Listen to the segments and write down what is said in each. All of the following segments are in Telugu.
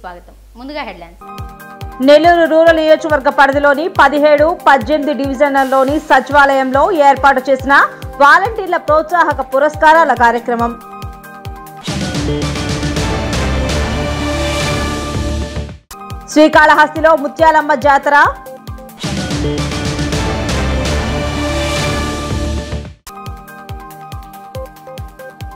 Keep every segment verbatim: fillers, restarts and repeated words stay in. స్వాగతం. ముందుగా హెడ్ లైన్స్. నెల్లూరు రూరల్ నియోజకవర్గ పరిధిలోని పదిహేడు పద్దెనిమిది డివిజన్లలోని సచివాలయంలో ఏర్పాటు చేసిన వాలంటీర్ల ప్రోత్సాహక పురస్కారాల కార్యక్రమం. శ్రీకాళహస్తిలో ముత్యాలమ్మ జాతర.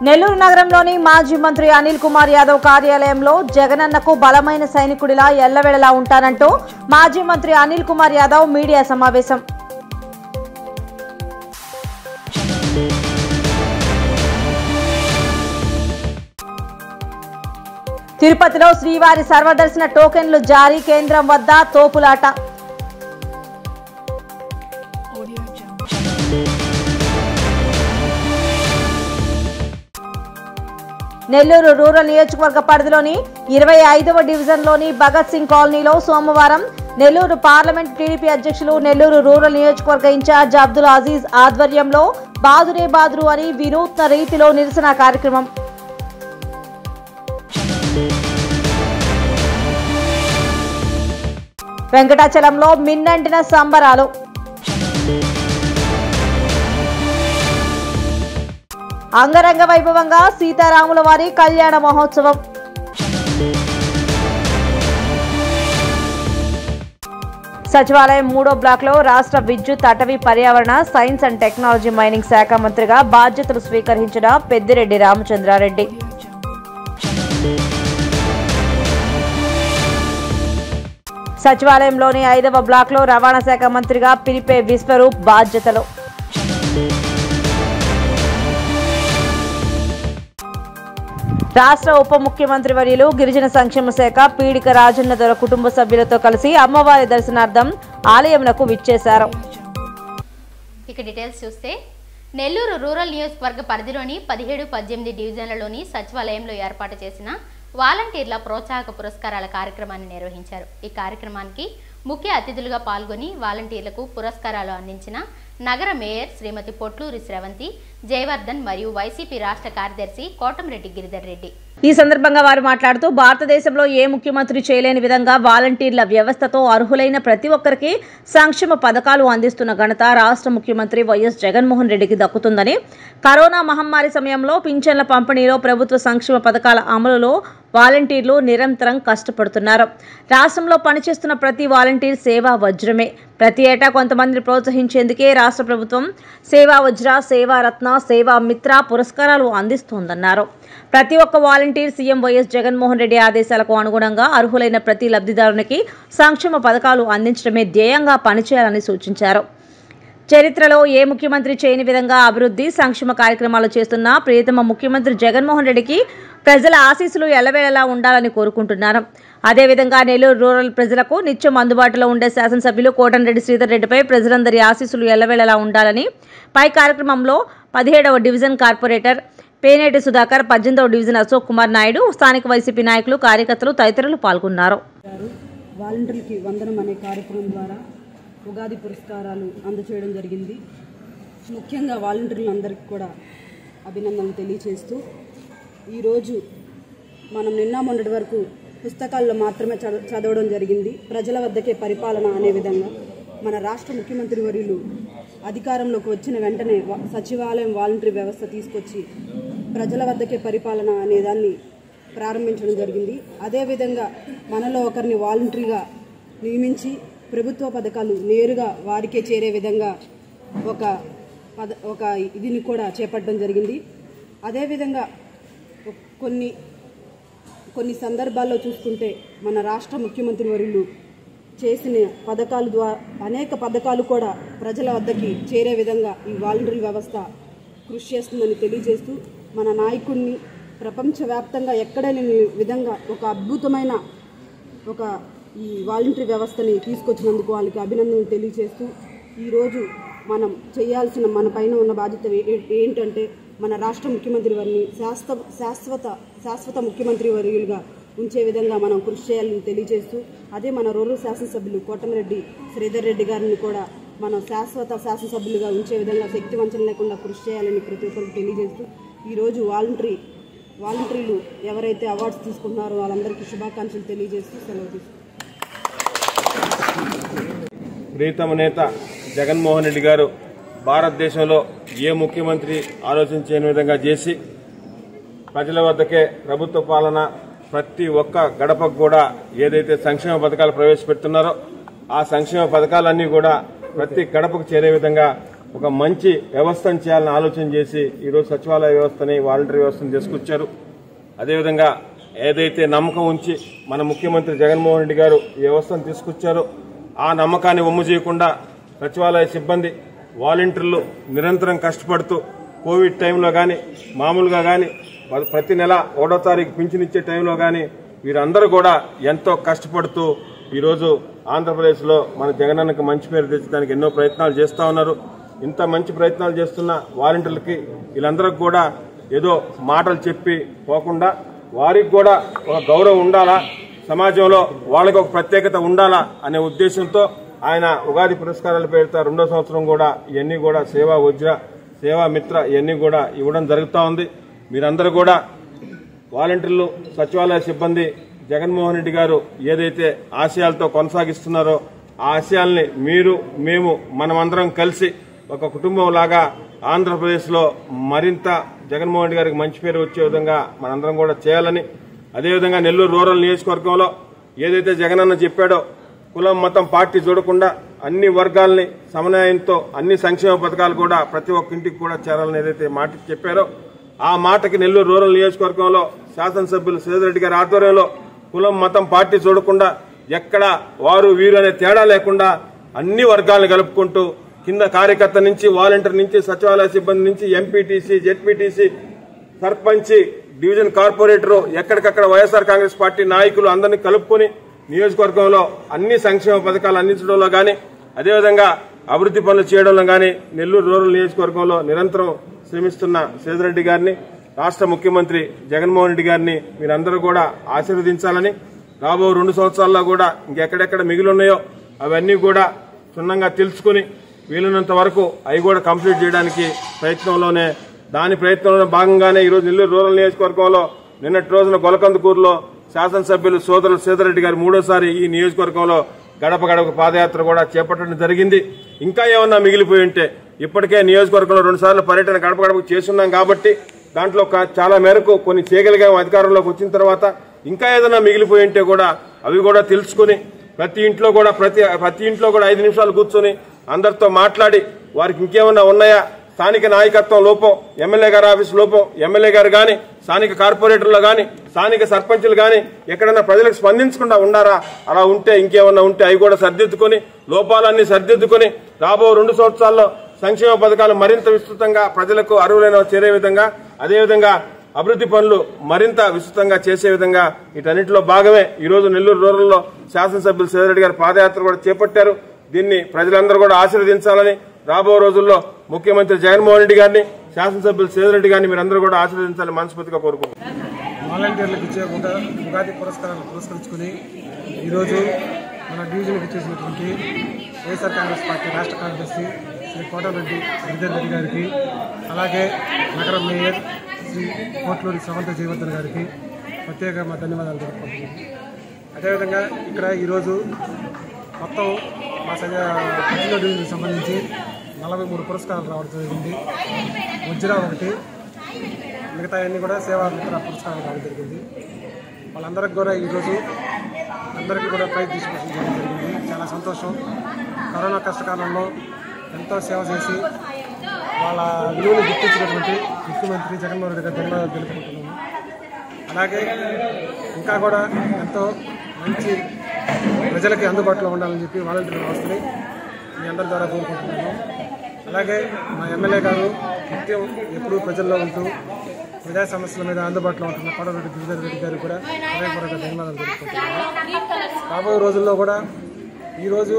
నెల్లూరు నగరంలోని మాజీ మంత్రి అనిల్ కుమార్ యాదవ్ కార్యాలయంలో జగనన్నకు బలమైన సైనికుడిలా ఎల్లవేళలా ఉంటానంటూ మాజీ మంత్రి అనిల్ కుమార్ యాదవ్ మీడియా సమావేశం. తిరుపతిలో శ్రీవారి సర్వదర్శన టోకెన్లు జారీ, కేంద్రం వద్ద తోపులాట. నెల్లూరు రూరల్ నియోజకవర్గ పరిధిలోని ఇరవై ఐదవ డివిజన్లోని భగత్ సింగ్ కాలనీలో సోమవారం నెల్లూరు పార్లమెంట్ టీడీపీ అధ్యక్షులు నెల్లూరు రూరల్ నియోజకవర్గ ఇన్ఛార్జ్ అబ్దుల్ అజీజ్ ఆధ్వర్యంలో బాదురే బాదురు అని వినూత్న రీతిలో నిరసన కార్యక్రమం. వెంకటాచలంలో మిన్నంటిన సంబరాలు. అంగరంగ వైభవంగా సీతారాముల వారి కళ్యాణ మహోత్సవం. సచివాలయం మూడో బ్లాక్లో రాష్ట్ర విద్యుత్, అటవీ, పర్యావరణ, సైన్స్ అండ్ టెక్నాలజీ, మైనింగ్ శాఖ మంత్రిగా బాధ్యతలు స్వీకరించిన పెద్దిరెడ్డి రామచంద్రారెడ్డి. సచివాలయంలోని ఐదవ బ్లాక్లో రవాణా శాఖ మంత్రిగా పిలిపే విశ్వరూప్ బాధ్యతలు. రాష్ట్ర ఉప ముఖ్యమంత్రి వర్యులు గిరిజన సంక్షేమ శాఖ పీడిక రాజన్న దొర కుటుంబ సభ్యులతో కలిసి అమ్మవారి దర్శనార్థం ఆలయంకు విచ్చేశారు. ఇక డీటెయిల్స్ చూస్తే నెల్లూరు రూరల్ నియోజకవర్గ పరిధిలోని పదిహేడు పద్దెనిమిది డివిజన్లలోని సచివాలయంలో ఏర్పాటు చేసిన వాలంటీర్ల ప్రోత్సాహక పురస్కారాల కార్యక్రమాన్ని నిర్వహించారు. ఈ కార్యక్రమానికి ముఖ్య అతిథులుగా పాల్గొని వాలంటీర్లకు పురస్కారాలు అందించిన నగర మేయర్ శ్రీమతి పొట్లూరి శ్రవంతి, జయవర్ధన్ మరియు వైసీపీ రాష్ట్ర కార్యదర్శి కోటంరెడ్డి గిరిధర్ రెడ్డి. ఈ సందర్భంగా వారు మాట్లాడుతూ, భారతదేశంలో ఏ ముఖ్యమంత్రి చేయలేని విధంగా వాలంటీర్ల వ్యవస్థతో అర్హులైన ప్రతి ఒక్కరికి సంక్షేమ పథకాలు అందిస్తున్న ఘనత రాష్ట్ర ముఖ్యమంత్రి వైఎస్ జగన్మోహన్ రెడ్డికి దక్కుతుందని, కరోనా మహమ్మారి సమయంలో పింఛన్ల పంపిణీలో, ప్రభుత్వ సంక్షేమ పథకాల అమలులో వాలంటీర్లు నిరంతరం కష్టపడుతున్నారు. రాష్ట్రంలో పనిచేస్తున్న ప్రతి వాలంటీర్ సేవా వజ్రమే. ప్రతి ఏటా కొంతమందిని ప్రోత్సహించేందుకే రాష్ట్ర ప్రభుత్వం సేవా వజ్ర, సేవారత్న, సేవా మిత్ర పురస్కారాలు అందిస్తోందన్నారు. ప్రతి ఒక్క volunteer CM YS Jaganmohan Reddy ఆదేశాలకు అనుగుణంగా అర్హులైన ప్రతి లబ్ధిదారునికి సంక్షేమ పథకాలు అందించడమే ధ్యేయంగా పనిచేయాలని సూచించారు. చరిత్రలో ఏ ముఖ్యమంత్రి చేయని విధంగా అభివృద్ధి, సంక్షేమ కార్యక్రమాలు చేస్తున్న ప్రియతమ ముఖ్యమంత్రి జగన్మోహన్ రెడ్డికి ప్రజల ఆశీస్సులు ఎల్లవేళలా ఉండాలని కోరుకుంటున్నాను. అదేవిధంగా నెల్లూరు రూరల్ ప్రజలకు నిత్యం అందుబాటులో ఉండే శాసనసభ్యులు కోటంరెడ్డి శ్రీధర్ రెడ్డిపై ప్రజలందరి ఆశీస్సులు ఎల్లవేళలా ఉండాలని పై కార్యక్రమంలో పదిహేడవ డివిజన్ కార్పొరేటర్ పేనేటి సుధాకర్, పద్దెనిమిదవ డివిజన్ అశోక్ కుమార్ నాయుడు, స్థానిక వైసీపీ నాయకులు, కార్యకర్తలు తదితరులు పాల్గొన్నారు. ఉగాది పురస్కారాలు అందచేయడం జరిగింది. ముఖ్యంగా వాలంటీర్లందరికీ కూడా అభినందనలు తెలియచేస్తూ, ఈరోజు మనం నిన్న మొన్నటి వరకు పుస్తకాల్లో మాత్రమే చదవడం జరిగింది, ప్రజల వద్దకే పరిపాలన అనే విధంగా మన రాష్ట్ర ముఖ్యమంత్రి వర్యులు అధికారంలోకి వచ్చిన వెంటనే సచివాలయం వాలంటీర్ వ్యవస్థ తీసుకొచ్చి ప్రజల వద్దకే పరిపాలన అనేదాన్ని ప్రారంభించడం జరిగింది. అదేవిధంగా మనలో ఒకరిని వాలంటీర్గా నియమించి ప్రభుత్వ పథకాలు నేరుగా వారికే చేరే విధంగా ఒక పద ఒక ఇదిని కూడా చేపట్టడం జరిగింది. అదేవిధంగా కొన్ని కొన్ని సందర్భాల్లో చూసుకుంటే మన రాష్ట్ర ముఖ్యమంత్రి వర్యులు చేసిన పథకాలు ద్వారా అనేక పథకాలు కూడా ప్రజల వద్దకి చేరే విధంగా ఈ వాలంటీర్ వ్యవస్థ కృషి చేస్తుందని తెలియజేస్తూ, మన నాయకుడిని ప్రపంచవ్యాప్తంగా ఎక్కడ లేని విధంగా ఒక అద్భుతమైన ఒక ఈ వాలంటీర్ వ్యవస్థని తీసుకొచ్చినందుకు వాళ్ళకి అభినందనలు తెలియజేస్తూ, ఈరోజు మనం చేయాల్సిన మన పైన ఉన్న బాధ్యత ఏంటంటే మన రాష్ట్ర ముఖ్యమంత్రి వారిని శాశ్వత శాశ్వత శాశ్వత ముఖ్యమంత్రి వర్యులుగా ఉంచే విధంగా మనం కృషి చేయాలని తెలియజేస్తూ, అదే మన రూరల్ శాసనసభ్యులు కోటంరెడ్డి శ్రీధర్ రెడ్డి గారిని కూడా మనం శాశ్వత శాసనసభ్యులుగా ఉంచే విధంగా శక్తి వంచన లేకుండా కృషి చేయాలని ప్రతి ఒక్కరికి తెలియజేస్తూ, ఈరోజు వాలంటీర్ వాలంటీర్లు ఎవరైతే అవార్డ్స్ తీసుకున్నారో వాళ్ళందరికీ శుభాకాంక్షలు తెలియజేస్తూ సెలవు తీసుకుంటున్నాను. ప్రియతమ నేత జగన్ మోహన్ రెడ్డి గారు భారతదేశంలో ఏ ముఖ్యమంత్రి ఆలోచించని విధంగా చేసి ప్రజల వద్దకే ప్రభుత్వ పాలన, ప్రతి ఒక్క గడపకు కూడా ఏదైతే సంక్షేమ పథకాలు ప్రవేశపెడుతున్నారో ఆ సంక్షేమ పథకాలన్నీ కూడా ప్రతి గడపకు చేరే విధంగా ఒక మంచి వ్యవస్థను చేయాలని ఆలోచన చేసి ఈరోజు సచివాలయ వ్యవస్థని, వాలంటీర్ వ్యవస్థను తీసుకొచ్చారు. అదేవిధంగా ఏదైతే నమ్మకం ఉంచి మన ముఖ్యమంత్రి జగన్మోహన్ రెడ్డి గారు ఈ వ్యవస్థను తీసుకొచ్చారో ఆ నమ్మకాన్ని వమ్ము చేయకుండా సచివాలయ సిబ్బంది, వాలంటీర్లు నిరంతరం కష్టపడుతూ కోవిడ్ టైంలో కానీ మామూలుగా కానీ ప్రతి నెల ఒకటో తారీఖు పింఛనిచ్చే టైంలో కానీ వీరందరూ కూడా ఎంతో కష్టపడుతూ ఈరోజు ఆంధ్రప్రదేశ్లో మన జగనన్నకు మంచి పేరు తెచ్చడానికి ఎన్నో ప్రయత్నాలు చేస్తూ ఉన్నారు. ఇంత మంచి ప్రయత్నాలు చేస్తున్న వాలంటీర్లకి వీళ్ళందరికీ కూడా ఏదో మాటలు చెప్పి పోకుండా వారికి కూడా ఒక గౌరవం ఉండాలా, సమాజంలో వాళ్ళకి ఒక ప్రత్యేకత ఉండాలా అనే ఉద్దేశంతో ఆయన ఉగాది పురస్కారాలు పెడతా రెండో సంవత్సరం కూడా ఇవన్నీ కూడా సేవా వజ్ర, సేవా మిత్ర ఇవన్నీ కూడా ఇవ్వడం జరుగుతూ ఉంది. మీరందరూ కూడా వాలంటీర్లు, సచివాలయ సిబ్బంది జగన్మోహన్ రెడ్డి గారు ఏదైతే ఆశయాలతో కొనసాగిస్తున్నారో ఆ ఆశయాల్ని మీరు, మేము, మనమందరం కలిసి ఒక కుటుంబంలాగా ఆంధ్రప్రదేశ్లో మరింత జగన్మోహన్ రెడ్డి గారికి మంచి పేరు వచ్చే విధంగా మనందరం కూడా చేయాలని, అదేవిధంగా నెల్లూరు రూరల్ నియోజకవర్గంలో ఏదైతే జగనన్న చెప్పాడో కులం, మతం, పార్టీ చూడకుండా అన్ని వర్గాల్ని సమన్వయంతో అన్ని సంక్షేమ పథకాలు కూడా ప్రతి ఒక్కింటికి కూడా చేరాలని ఏదైతే మాట చెప్పారో ఆ మాటకి నెల్లూరు రూరల్ నియోజకవర్గంలో శాసనసభ్యులు శ్రీధర్ రెడ్డి గారి ఆధ్వర్యంలో కులం, మతం, పార్టీ చూడకుండా ఎక్కడ వారు వీరు అనే తేడా లేకుండా అన్ని వర్గాలను కలుపుకుంటూ కింద కార్యకర్త నుంచి, వాలంటీర్ నుంచి, సచివాలయ సిబ్బంది నుంచి, ఎంపీటీసీ, జెడ్పీటీసీ, సర్పంచి, డివిజన్ కార్పొరేటరు, ఎక్కడికక్కడ వైఎస్ఆర్ కాంగ్రెస్ పార్టీ నాయకులు అందరినీ కలుపుకొని నియోజకవర్గంలో అన్ని సంక్షేమ పథకాలు అందించడంలో కానీ అదేవిధంగా అభివృద్ది పనులు చేయడంలో కానీ నెల్లూరు రూరల్ నియోజకవర్గంలో నిరంతరం శ్రమిస్తున్న శ్రీధర్ రెడ్డి గారిని, రాష్ట్ర ముఖ్యమంత్రి జగన్మోహన్ రెడ్డి గారిని మీరందరూ కూడా ఆశీర్వదించాలని, రాబో రెండు సంవత్సరాల్లో కూడా ఇంకెక్కడెక్కడ మిగిలిన్నాయో అవన్నీ కూడా క్షుణ్ణంగా తెలుసుకుని వీలున్నంత వరకు అవి కూడా కంప్లీట్ చేయడానికి ప్రయత్నంలోనే దాని ప్రయత్నంలో భాగంగానే ఈరోజు నెల్లూరు రూరల్ నియోజకవర్గంలో నిన్నటి రోజున గొలకందుకూరులో శాసనసభ్యులు సోదరులు శ్రీధర్ రెడ్డి గారు మూడోసారి ఈ నియోజకవర్గంలో గడప గడప పాదయాత్ర కూడా చేపట్టడం జరిగింది. ఇంకా ఏమన్నా మిగిలిపోయి ఉంటే ఇప్పటికే నియోజకవర్గంలో రెండుసార్లు పర్యటన గడప గడప చేస్తున్నాం కాబట్టి దాంట్లో చాలా మేరకు కొన్ని చేయగలిగా అధికారంలోకి వచ్చిన తర్వాత ఇంకా ఏదైనా మిగిలిపోయి ఉంటే కూడా అవి కూడా తెలుసుకుని ప్రతి ఇంట్లో కూడా ప్రతి ప్రతి ఇంట్లో కూడా ఐదు నిమిషాలు కూర్చొని అందరితో మాట్లాడి వారికి ఇంకేమన్నా ఉన్నాయా, స్థానిక నాయకత్వం లోపం, ఎమ్మెల్యే గారి ఆఫీస్ లోపం, ఎమ్మెల్యే గారు కానీ, స్థానిక కార్పొరేటర్లు కానీ, స్థానిక సర్పంచులు కానీ ఎక్కడైనా ప్రజలకు స్పందించకుండా ఉండారా, అలా ఉంటే ఇంకేమన్నా ఉంటే అవి కూడా సర్దిద్దుకుని లోపాలన్నీ సర్దిద్దుకుని రాబో రెండు సంవత్సరాల్లో సంక్షేమ పథకాలు మరింత విస్తృతంగా ప్రజలకు అర్హులైన చేరే విధంగా, అదేవిధంగా అభివృద్ది పనులు మరింత విస్తృతంగా చేసే విధంగా వీటన్నింటిలో భాగమే ఈరోజు నెల్లూరు రూరల్లో శాసనసభ్యులు శ్రీధర్ రెడ్డి గారు పాదయాత్ర కూడా చేపట్టారు. దీన్ని ప్రజలందరూ కూడా ఆశీర్వదించాలని, రాబో రోజుల్లో ముఖ్యమంత్రి జగన్మోహన్ రెడ్డి గారిని, శాసనసభ్యులు శ్రీధర్ రెడ్డి గారిని మీరందరూ కూడా ఆశీర్వదించాలని మనస్ఫూర్తిగా కోరుకుంటున్నారు. వాలంటీర్లకు ఇచ్చే ఉగాది పురస్కారాలను పురస్కరించుకుని ఈరోజు మన డివిజన్కి చేసినటువంటి వైఎస్ఆర్ కాంగ్రెస్ పార్టీ రాష్ట్ర కార్యదర్శి శ్రీ కోదండ శ్రీధర్ రెడ్డి గారికి, అలాగే నగర మేయర్ శ్రీ కోట్లూరి సమంత జయవర్ధన్ గారికి ప్రత్యేక మా ధన్యవాదాలు తెలుపుకుంటున్నాం. అదేవిధంగా ఇక్కడ ఈరోజు మొత్తం మా పచ్చిలో డివిజన్కి సంబంధించి నలభై మూడు పురస్కారాలు రావడం జరిగింది. వజ్రా ఒకటి, మిగతా అన్నీ కూడా సేవా మిత్ర పురస్కారాలు రావడం జరిగింది. వాళ్ళందరికీ కూడా ఈరోజు అందరికీ కూడా ప్రైజ్ డిస్ట్రిబ్యూషన్ చేయడం జరిగింది. చాలా సంతోషం. కరోనా కష్టకాలంలో ఎంతో సేవ చేసి వాళ్ళ విలువలు గుర్తించినటువంటి ముఖ్యమంత్రి జగన్మోహన్ రెడ్డి గారు ధన్యవాదాలు తెలుపుకుంటున్నాము. అలాగే ఇంకా కూడా ఎంతో మంచి ప్రజలకి అందుబాటులో ఉండాలని చెప్పి వాలంటీర్ వ్యవస్థని మీ అందరి ద్వారా కోరుకుంటున్నాము. అలాగే మా ఎమ్మెల్యే గారు నిత్యం ఎప్పుడూ ప్రజల్లో ఉంటూ ప్రజా సమస్యల మీద అందుబాటులో ఉంటున్న కోదండ శ్రీధర్ రెడ్డి గారు కూడా హృదయపూర్వక ధన్యవాదాలు తెలుపుకుంటున్నాము. రాబోయే రోజుల్లో కూడా ఈరోజు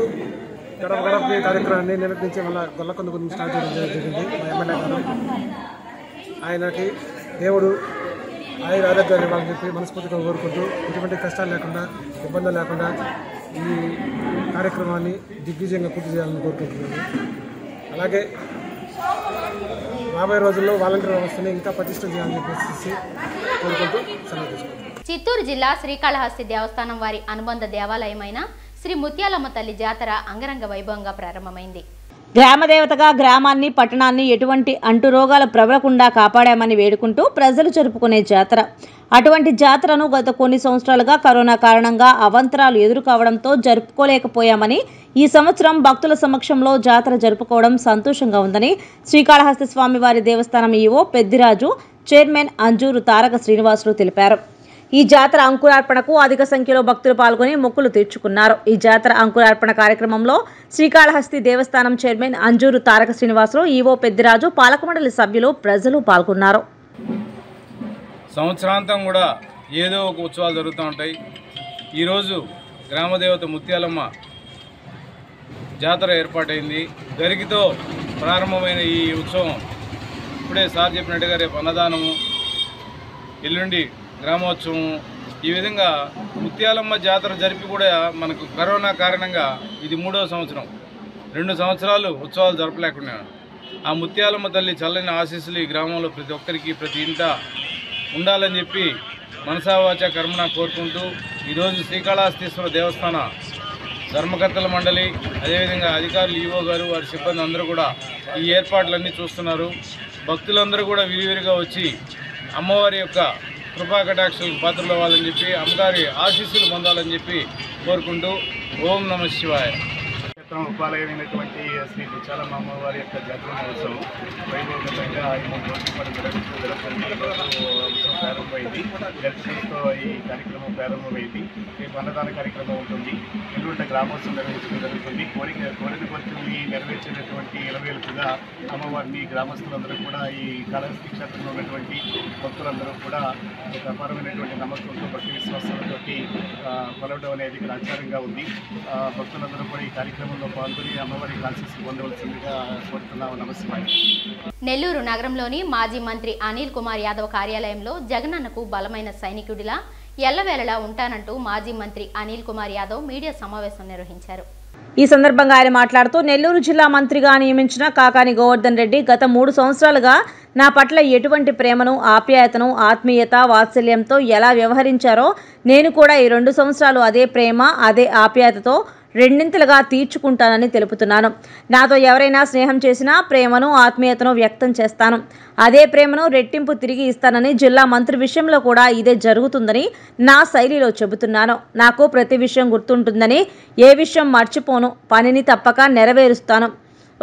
గడప గడప కార్యక్రమాన్ని నిన్నటి నుంచి మళ్ళీ గొల్లకొండ గురించి స్టార్ట్ చేయడం జరిగింది. మా ఎమ్మెల్యే గారు ఆయనకి దేవుడు ఆయన ఆరోగ్యాలు ఇవ్వాలని చెప్పి మనస్ఫూర్తిగా కోరుకుంటూ ఎటువంటి కష్టాలు లేకుండా, ఇబ్బందులు లేకుండా ఈ కార్యక్రమాన్ని దిగ్విజయంగా పూర్తి చేయాలని కోరుకుంటున్నాను. అలాగే రాబోయే రోజుల్లో వాలంటీర్ వ్యవస్థని ఇంకా పటిష్టం చేయాలని చెప్పేసి చిత్తూరు జిల్లా శ్రీకాళహస్తి దేవస్థానం వారి అనుబంధ దేవాలయమైన శ్రీ ముత్యాలమ్మ తల్లి జాతర అంగరంగ వైభవంగా ప్రారంభమైంది. గ్రామదేవతగా గ్రామాన్ని పట్టణాన్ని ఎటువంటి అంటు రోగాలు ప్రబలకుండా కాపాడామని వేడుకుంటూ ప్రజలు జరుపుకునే జాతర. అటువంటి జాతరను గత కొన్ని సంవత్సరాలుగా కరోనా కారణంగా అవంతరాలు ఎదుర్కోవడంతో జరుపుకోలేకపోయామని ఈ సంవత్సరం భక్తుల సమక్షంలో జాతర జరుపుకోవడం సంతోషంగా ఉందని శ్రీకాళహస్తి స్వామివారి దేవస్థానం ఈవో పెద్దిరాజు, చైర్మన్ అంజూరు తారక శ్రీనివాసులు తెలిపారు. ఈ జాతర అంకురార్పణకు అధిక సంఖ్యలో భక్తులు పాల్గొని మొక్కులు తీర్చుకున్నారు. ఈ జాతర అంకురార్పణ కార్యక్రమంలో శ్రీకాళహస్తి దేవస్థానం చైర్మన్ అంజూరు తారక శ్రీనివాసులు, ఈవో పెద్దిరాజు, పాలకమండలి సభ్యులు, ప్రజలు పాల్గొన్నారు. సంవత్సరాంతం కూడా ఏదో ఒక ఉత్సవాలు జరుగుతూ ఉంటాయి. ఈరోజు గ్రామదేవత ముత్యాలమ్మ జాతర ఏర్పాటైంది. గరికితో ప్రారంభమైన ఈ ఉత్సవం ఇప్పుడే సార్ చెప్పినట్టుగా రేపు అన్నదానము, ఎల్లుండి గ్రామోత్సవం, ఈ విధంగా ముత్యాలమ్మ జాతర జరిపి కూడా మనకు కరోనా కారణంగా ఇది మూడో సంవత్సరం. రెండు సంవత్సరాలు ఉత్సవాలు జరపలేకుండా ఆ ముత్యాలమ్మ తల్లి చల్లని ఆశీస్సులు ఈ గ్రామంలో ప్రతి ఒక్కరికి ప్రతి ఇంట ఉండాలని చెప్పి మనసావాచ కర్మన కోరుకుంటూ ఈరోజు శ్రీకాళహస్తీశ్వర దేవస్థాన ధర్మకర్తల మండలి, అదేవిధంగా అధికారులు, ఈవో గారు, వారి సిబ్బంది అందరూ కూడా ఈ ఏర్పాట్లన్నీ చూస్తున్నారు. భక్తులందరూ కూడా విరివిరిగా వచ్చి అమ్మవారి యొక్క కృపా కటాక్షలకు పాత్రలు అవ్వాలని చెప్పి, అమ్మగారి ఆశీస్సులు పొందాలని చెప్పి కోరుకుంటూ ఓం నమ శివాయ. ఉపాలయమైనటువంటి శ్రీ ముత్యాలమ్మ అమ్మవారి యొక్క జాతర మహోత్సవం వైభవంగా ప్రారంభమైంది. దర్శనంతో ఈ కార్యక్రమం ప్రారంభమైంది. రేపు అన్నదాన కార్యక్రమం ఉంటుంది. ఎల్లుండి గ్రామోత్సవం నిర్వహించడం జరుగుతుంది. కోరిక కోరిక కోరికల్ని నెరవేర్చేటటువంటి ఇలవేలుగా అమ్మవారిని గ్రామస్తులందరూ కూడా ఈ కాళహస్తి క్షేత్రంలో ఉన్నటువంటి భక్తులందరూ కూడా ఒక అపారమైనటువంటి నమ్మకంతో భక్తి విశ్వాసాలతో కొలవడం అనేది ఇక్కడ ఆచారంగా ఉంది. భక్తులందరూ కూడా ఈ కార్యక్రమం నెల్లూరు నగరంలోని మాజీ మంత్రి అనిల్ కుమార్ యాదవ్ కార్యాలయంలో జగనన్నకు బలమైన సైనికుడిలా ఎల్లవేళలా ఉంటానంటూ మాజీ మంత్రి అనిల్ కుమార్ యాదవ్ మీడియా సమావేశం నిర్వహించారు. ఈ సందర్భంగా ఆయన మాట్లాడుతూ, నెల్లూరు జిల్లా మంత్రిగా నియమించిన కాకాని గోవర్ధన్ రెడ్డి గత మూడు సంవత్సరాలుగా నా పట్ల ఎటువంటి ప్రేమను, ఆప్యాయతను, ఆత్మీయత, వాత్సల్యంతో ఎలా వ్యవహరించారో నేను కూడా ఈ రెండు సంవత్సరాలు అదే ప్రేమ, అదే ఆప్యాయతతో రెండింతలుగా తీర్చుకుంటానని తెలుపుతున్నాను. నాతో ఎవరైనా స్నేహం చేసినా ప్రేమను, ఆత్మీయతను వ్యక్తం చేస్తాను. అదే ప్రేమను రెట్టింపు తిరిగి ఇస్తానని, జిల్లా మంత్రి విషయంలో కూడా ఇదే జరుగుతుందని నా శైలిలో చెబుతున్నాను. నాకు ప్రతి విషయం గుర్తుంటుందని, ఏ విషయం మర్చిపోను, పనిని తప్పక నెరవేరుస్తాను.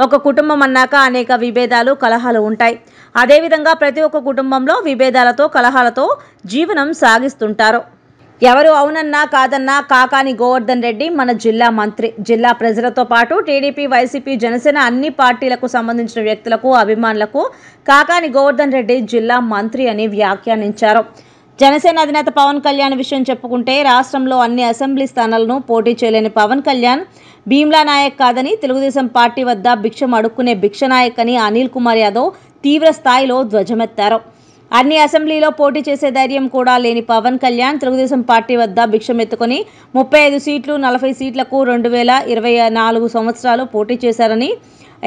ఒక కుటుంబం అన్నాక అనేక విభేదాలు, కలహాలు ఉంటాయి. అదేవిధంగా ప్రతి ఒక్క కుటుంబంలో విభేదాలతో, కలహాలతో జీవనం సాగిస్తుంటారు. ఎవరు అవునన్నా కాదన్నా కాకాని గోవర్ధన్ రెడ్డి మన జిల్లా మంత్రి. జిల్లా ప్రజలతో పాటు టీడీపీ, వైసీపీ, జనసేన అన్ని పార్టీలకు సంబంధించిన వ్యక్తులకు, అభిమానులకు కాకాని గోవర్ధన్ రెడ్డి జిల్లా మంత్రి అని వ్యాఖ్యానించారు. జనసేన అధినేత పవన్ కళ్యాణ్ విషయం చెప్పుకుంటే, రాష్ట్రంలో అన్ని అసెంబ్లీ స్థానాలను పోటీ చేయలేని పవన్ కళ్యాణ్ భీమ్లా నాయక్ కాదని, తెలుగుదేశం పార్టీ వద్ద భిక్షం అడుక్కునే భిక్ష నాయక్ అని అనిల్ కుమార్ యాదవ్ తీవ్ర స్థాయిలో ధ్వజమెత్తారు. అన్ని అసెంబ్లీలో పోటీ చేసే ధైర్యం కూడా లేని పవన్ కళ్యాణ్ తెలుగుదేశం పార్టీ వద్ద భిక్షమెత్తుకొని ముప్పై ఐదు సీట్లు నలభై సీట్లకు రెండు వేల ఇరవై నాలుగు సంవత్సరాలు పోటీ చేశారని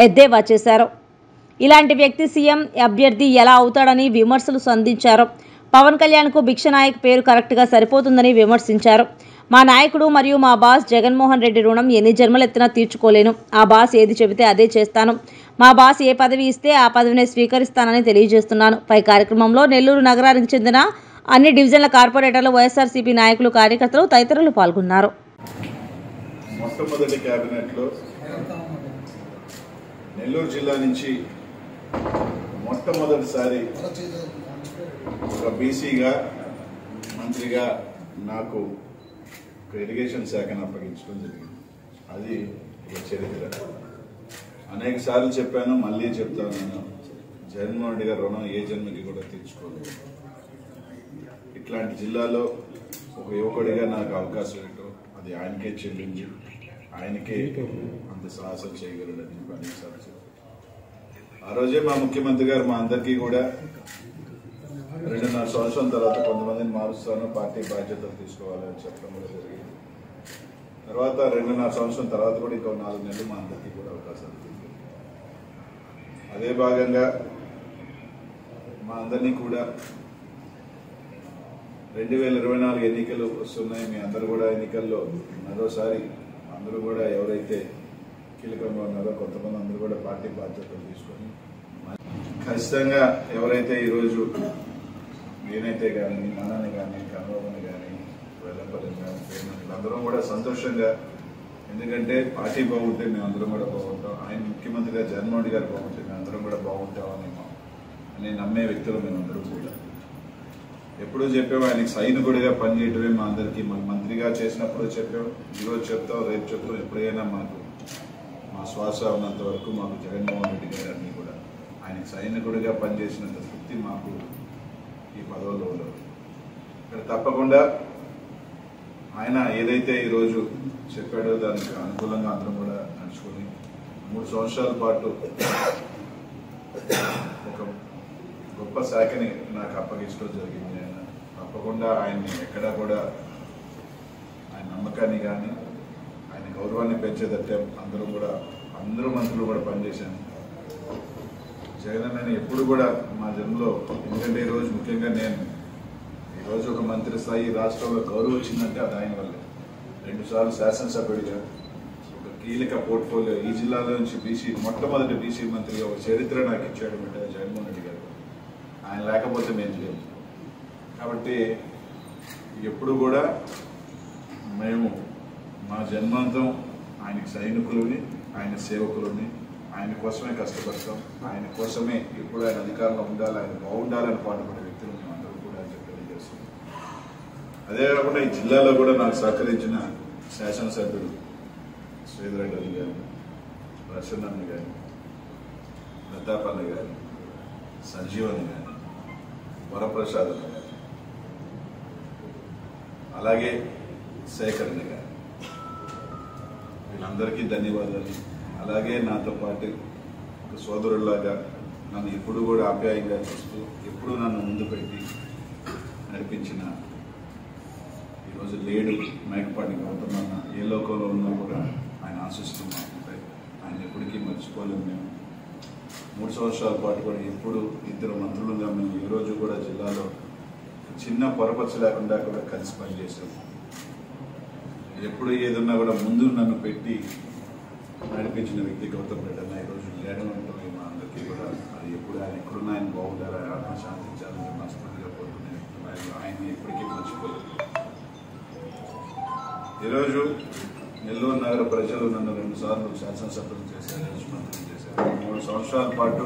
ఎద్దేవా చేశారు. ఇలాంటి వ్యక్తి సీఎం అభ్యర్థి ఎలా అవుతాడని విమర్శలు సంధించారు. పవన్ కళ్యాణ్కు భిక్ష నాయక్ పేరు కరెక్ట్గా సరిపోతుందని విమర్శించారు. మా నాయకుడు మరియు మా బాస్ జగన్మోహన్ రెడ్డి రుణం ఎన్ని జన్మలెత్తినా తీర్చుకోలేను. ఆ బాస్ ఏది చెబితే అదే చేస్తాను. మా బాస్ ఏ పదవి ఇస్తే ఆ పదవిని స్వీకరిస్తానని తెలియజేస్తున్నాను. పై కార్యక్రమంలో నెల్లూరు నగరానికి చెందిన అన్ని డివిజన్ల కార్పొరేటర్లు, వైఎస్ఆర్సీపీ నాయకులు, కార్యకర్తలు తదితరులు పాల్గొన్నారు. మొట్టమొదటి కేబినెట్లో నెల్లూరు జిల్లా నుంచి మొట్టమొదటిసారి ఒక బీసీగా మంత్రిగా నాకు ఇరిగేషన్ శాఖను అప్పగించడం జరిగింది. అది ఒక చరిత్ర. అనేక సార్లు చెప్పాను, మళ్ళీ చెప్తాను, నేను జగన్మోహన్ రెడ్డి గారి రుణం ఏ జన్మకి కూడా తీర్చుకోలేదు. ఇట్లాంటి జిల్లాలో ఒక యువకుడిగా నాకు అవకాశం ఇవ్వటం, అది ఆయనకే చెల్లించి ఆయనకే అంత సాహసం చేయగలడని చెప్పి అనేక సార్లు చెప్పాను. ఆ రోజే మా ముఖ్యమంత్రి గారు మా అందరికీ కూడా రెండున్నర సంవత్సరం తర్వాత కొంతమందిని మారుస్తాను, పార్టీ బాధ్యతలు తీసుకోవాలని చెప్పడం కూడా జరిగింది. తర్వాత రెండున్నర సంవత్సరం తర్వాత కూడా ఇంకో నాలుగు నెలలు మా అందరికీ కూడా అవకాశాలు తీసుకుంది. అదే భాగంగా మా అందరినీ కూడా रेल इरव नाग एन कूड एन कोसारी अंदर एवरते कीलको को पार्टी बाध्यता खचिता एवरते నేనైతే గాని నానాని గాని కమలవని గాని వెలపల్లి గాని వీళ్ళందరూ కూడా సంతోషంగా ఎందుకంటే పార్టీ బాగుంటే మేము అందరం కూడా బాగుంటాం ఆయన ముఖ్యమంత్రిగా జగన్మోహన్ గారు బాగుంటే మేము అందరం కూడా బాగుంటామని నేను నమ్మే వ్యక్తులు మేము అందరూ కూడా ఎప్పుడూ చెప్పాము ఆయనకి సైనికుడిగా పనిచేయడమే మా అందరికీ మన మంత్రిగా చేసినప్పుడు చెప్పాము ఈరోజు చెప్తాం రేపు చెప్తాం ఎప్పుడైనా మాకు మా శ్వాస ఉన్నంత వరకు మాకు జగన్మోహన్ రెడ్డి గారు అన్నీ కూడా ఆయన సైనికుడిగా పనిచేసినంత తృప్తి మాకు పదవుల్లో ఇక్కడ తప్పకుండా ఆయన ఏదైతే ఈరోజు చెప్పాడో దానికి అనుకూలంగా అందరం కూడా నడుచుకొని మూడు సంవత్సరాల పాటు ఒక గొప్ప శాఖని నాకు అప్పగించడం జరిగింది. ఆయన తప్పకుండా ఆయన్ని ఎక్కడా కూడా ఆయన నమ్మకాన్ని కానీ ఆయన గౌరవాన్ని పెంచేటట్టే అందరూ కూడా అందరూ మంత్రులు కూడా పనిచేశాను. జగన్ నేను ఎప్పుడు కూడా మా జన్మలో ఎందుకంటే ఈరోజు ముఖ్యంగా నేను ఈరోజు ఒక మంత్రి స్థాయి రాష్ట్రంలో గౌరవం వచ్చిందంటే అది ఆయన వల్లే. రెండుసార్లు శాసనసభ్యుడిగా ఒక కీలక పోర్ట్ఫోలియో ఈ జిల్లాలో నుంచి బీసీ మొట్టమొదటి బీసీ మంత్రిగా ఒక చరిత్ర నాకు ఇచ్చాడు అంటే జగన్మోహన్ రెడ్డి గారు. ఆయన లేకపోతే మేము చేయము. కాబట్టి ఎప్పుడు కూడా మేము మా జన్మాంతం ఆయనకి సైనికులని ఆయన సేవకులని ఆయన కోసమే కష్టపడతాం. ఆయన కోసమే ఇప్పుడు ఆయన అధికారంలో ఉండాలి ఆయన బాగుండాలని పాటుపడే వ్యక్తులు మేము అందరూ కూడా అని చెప్పి తెలియజేస్తున్నాం. అదే కాకుండా ఈ జిల్లాలో కూడా నాకు సహకరించిన శాసనసభ్యుడు శ్రీధర్ రెడ్డి గారు, ప్రసన్న గారు, ప్రతాపన్న గారు, సంజీవన్ గారు, వరప్రసాద్ గారు, అలాగే శేఖరణ గారు వీళ్ళందరికీ ధన్యవాదాలు. అలాగే నాతో పాటు సోదరులాగా నన్ను ఎప్పుడు కూడా ఆప్యాయంగా చూస్తూ ఎప్పుడు నన్ను ముందు పెట్టి నడిపించిన ఈరోజు లేడు మేకపాటి గౌతమన్న ఏ లోకంలో ఉన్నా కూడా ఆయన ఆశిస్తున్నాయి. ఆయన ఎప్పటికీ మర్చిపోలేము. మేము మూడు సంవత్సరాల పాటు కూడా ఎప్పుడు ఇద్దరు మంత్రులుగా మేము ఈరోజు కూడా జిల్లాలో చిన్న పొరపచ్చు లేకుండా కూడా కలిసి పనిచేసాము. ఎప్పుడు ఏదన్నా కూడా ముందు నన్ను పెట్టి నడిపించిన వ్యక్తి గౌతమ్ రెడ్డి అన్న ఈరోజు లేడం ఉంటుంది. మా అందరికీ కూడా అది ఎప్పుడు ఆయన ఎక్కడున్నా ఆయన బాగుంటారా ఆయన శాంతించాలని మనస్ఫూర్తిగా కోరుకునే వ్యక్తులు. ఆయన్ని ఎప్పటికీ మర్చిపోలేదు. ఈరోజు నెల్లూరు నగర ప్రజలు నన్ను రెండుసార్లు శాసనసభ్యులు చేశారు, మంత్రులు చేశారు. మూడు సంవత్సరాల పాటు